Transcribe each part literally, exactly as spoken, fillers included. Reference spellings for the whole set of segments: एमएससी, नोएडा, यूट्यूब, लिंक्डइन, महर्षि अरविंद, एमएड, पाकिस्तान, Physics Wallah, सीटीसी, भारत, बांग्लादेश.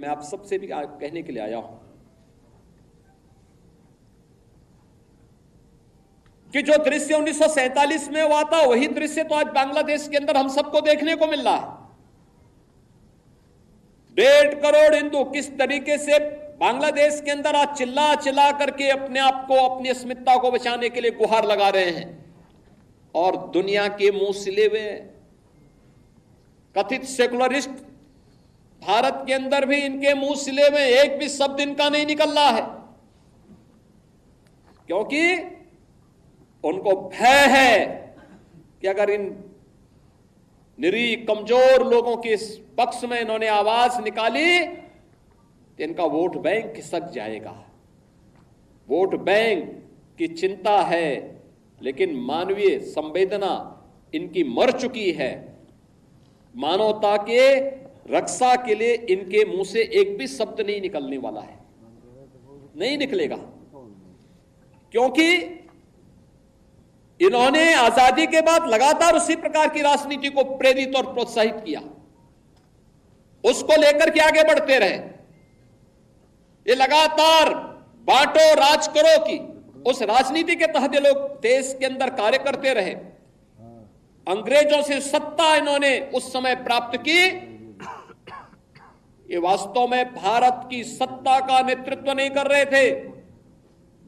मैं आप सबसे भी कहने के लिए आया हूं कि जो दृश्य उन्नीस सौ सैंतालीस में हुआ था वही दृश्य तो आज बांग्लादेश के अंदर हम सबको देखने को मिल रहा है। डेढ़ करोड़ हिंदू किस तरीके से बांग्लादेश के अंदर आज चिल्ला चिल्ला करके अपने आप को, अपनी अस्मिता को बचाने के लिए गुहार लगा रहे हैं और दुनिया के मुंह सिले हुए कथित सेकुलरिस्ट भारत के अंदर भी इनके मुंह सिले में एक भी शब्द इनका नहीं निकल रहा है, क्योंकि उनको भय है कि अगर इन निरीह कमजोर लोगों के इस पक्ष में इन्होंने आवाज निकाली तो इनका वोट बैंक खिसक जाएगा। वोट बैंक की चिंता है, लेकिन मानवीय संवेदना इनकी मर चुकी है। मानवता के रक्षा के लिए इनके मुंह से एक भी शब्द नहीं निकलने वाला है, नहीं निकलेगा, क्योंकि इन्होंने आजादी के बाद लगातार उसी प्रकार की राजनीति को प्रेरित और प्रोत्साहित किया, उसको लेकर के आगे बढ़ते रहे। ये लगातार बांटो राज करो की उस राजनीति के तहत ये लोग देश के अंदर कार्य करते रहे। अंग्रेजों से सत्ता इन्होंने उस समय प्राप्त की, ये वास्तव में भारत की सत्ता का नेतृत्व नहीं कर रहे थे,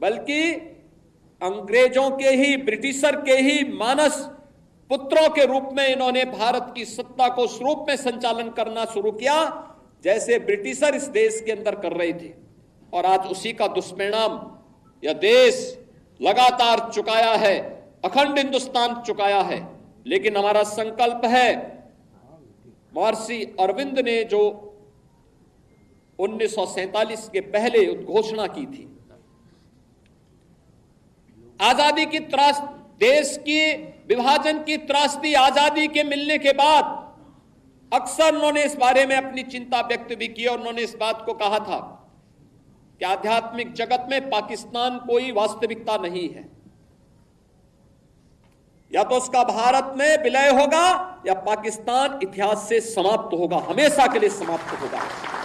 बल्कि अंग्रेजों के ही, ब्रिटिशर के ही मानस पुत्रों के रूप में इन्होंने भारत की सत्ता को उस रूप में संचालन करना शुरू किया जैसे ब्रिटिशर इस देश के अंदर कर रहे थे। और आज उसी का दुष्परिणाम यह देश लगातार चुकाया है, अखंड हिंदुस्तान चुकाया है। लेकिन हमारा संकल्प है, महर्षि अरविंद ने जो उन्नीस सौ सैंतालीस के पहले उद्घोषणा की थी, आजादी की त्रास, देश की विभाजन की त्रासदी आजादी के मिलने के बाद अक्सर उन्होंने इस बारे में अपनी चिंता व्यक्त भी की और उन्होंने इस बात को कहा था कि आध्यात्मिक जगत में पाकिस्तान कोई वास्तविकता नहीं है, या तो उसका भारत में विलय होगा या पाकिस्तान इतिहास से समाप्त होगा, हमेशा के लिए समाप्त होगा।